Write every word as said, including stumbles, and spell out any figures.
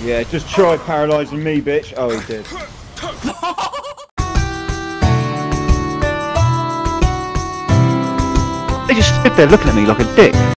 Yeah, just try paralysing me, bitch. Oh, he did. They just stood there looking at me like a dick.